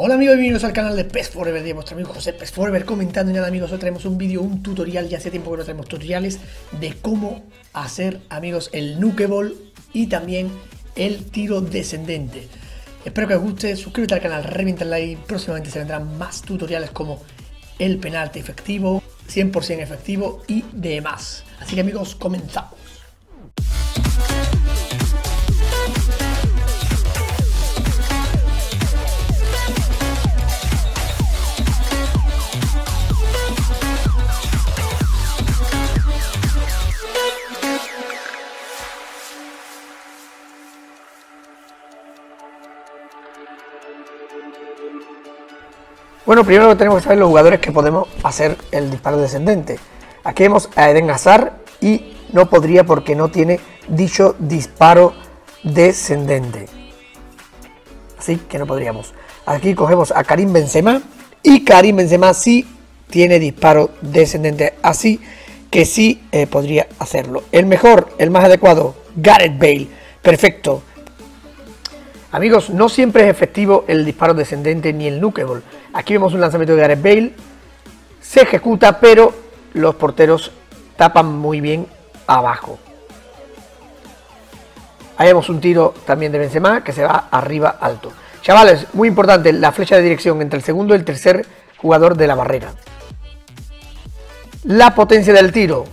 Hola amigos y bienvenidos al canal de PES Forever de vuestro amigo José PES Forever comentando. Y nada amigos, hoy traemos un vídeo, un tutorial, ya hace tiempo que no traemos tutoriales, de cómo hacer amigos el nuke ball y también el tiro descendente. Espero que os guste, suscríbete al canal, revienta el like, próximamente se vendrán más tutoriales como el penalti efectivo, 100% efectivo y demás. Así que amigos, comenzamos. Bueno, primero tenemos que saber los jugadores que podemos hacer el disparo descendente. Aquí vemos a Eden Hazard y no podría porque no tiene dicho disparo descendente. Así que no podríamos. Aquí cogemos a Karim Benzema y Karim Benzema sí tiene disparo descendente. Así que sí podría hacerlo. El mejor, el más adecuado, Gareth Bale. Perfecto. Amigos, no siempre es efectivo el disparo descendente ni el nuke ball. Aquí vemos un lanzamiento de Gareth Bale. Se ejecuta, pero los porteros tapan muy bien abajo. Ahí vemos un tiro también de Benzema que se va arriba alto. Chavales, muy importante la flecha de dirección entre el segundo y el tercer jugador de la barrera. La potencia del tiro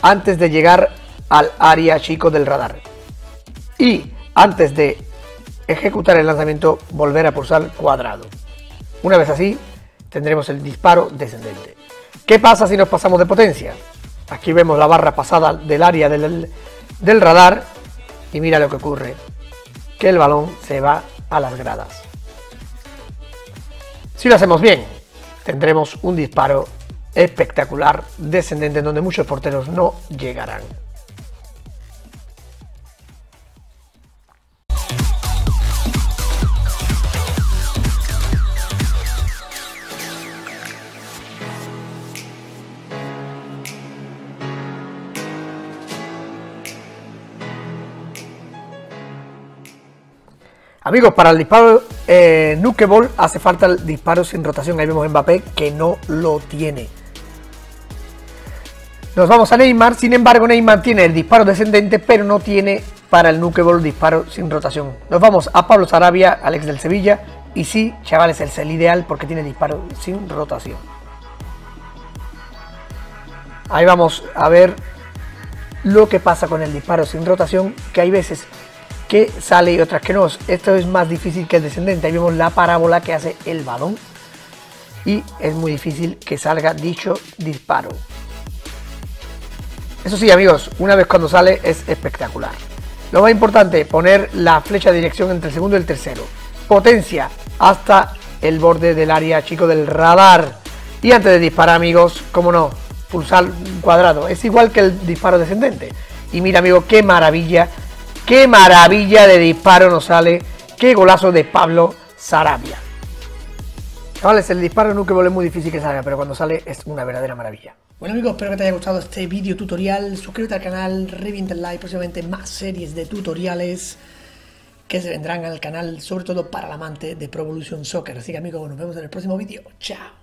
antes de llegar al área chico del radar. Y antes de ejecutar el lanzamiento, volver a pulsar cuadrado. Una vez así, tendremos el disparo descendente. ¿Qué pasa si nos pasamos de potencia? Aquí vemos la barra pasada del área del radar y mira lo que ocurre, que el balón se va a las gradas. Si lo hacemos bien, tendremos un disparo espectacular descendente donde muchos porteros no llegarán. Amigos, para el disparo nuke ball hace falta el disparo sin rotación. Ahí vemos a Mbappé que no lo tiene. Nos vamos a Neymar. Sin embargo, Neymar tiene el disparo descendente, pero no tiene para el nuke ball disparo sin rotación. Nos vamos a Pablo Sarabia, Alex del Sevilla. Y sí, chavales, es el ideal porque tiene disparo sin rotación. Ahí vamos a ver lo que pasa con el disparo sin rotación, que hay veces que sale y otras que no. Esto es más difícil que el descendente. Ahí vemos la parábola que hace el balón y es muy difícil que salga dicho disparo. Eso sí amigos, una vez cuando sale es espectacular. Lo más importante, poner la flecha de dirección entre el segundo y el tercero, potencia hasta el borde del área chico del radar y antes de disparar amigos, como no, pulsar un cuadrado. Es igual que el disparo descendente y mira amigos, qué maravilla. ¡Qué maravilla de disparo nos sale! ¡Qué golazo de Pablo Sarabia! Chavales, el disparo nuke ball es muy difícil que salga, pero cuando sale es una verdadera maravilla. Bueno amigos, espero que te haya gustado este video tutorial. Suscríbete al canal, revienta el like, próximamente más series de tutoriales que se vendrán al canal, sobre todo para el amante de Pro Evolution Soccer. Así que amigos, nos vemos en el próximo video. ¡Chao!